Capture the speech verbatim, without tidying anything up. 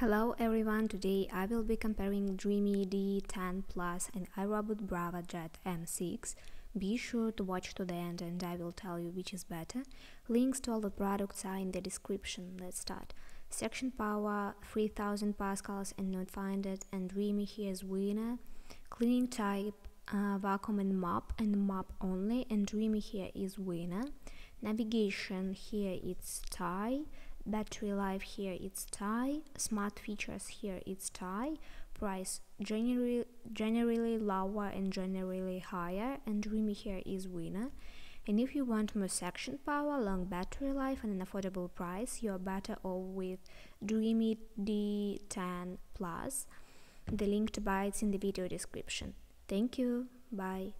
Hello everyone, today I will be comparing Dreame D ten Plus and iRobot Braava Jet M six. Be sure to watch to the end and I will tell you which is better. Links to all the products are in the description. Let's start. Section power three thousand pascals and not find it, and Dreame here is winner. Cleaning type uh, vacuum and mop and mop only, and Dreame here is winner. Navigation here it's tie. Battery life here it's tie, smart features here it's tie, price generally generally lower and generally higher, and Dreame here is winner. And if you want more section power, long battery life and an affordable price, you are better off with Dreame D ten Plus. The link to buy it's in the video description. Thank you, bye.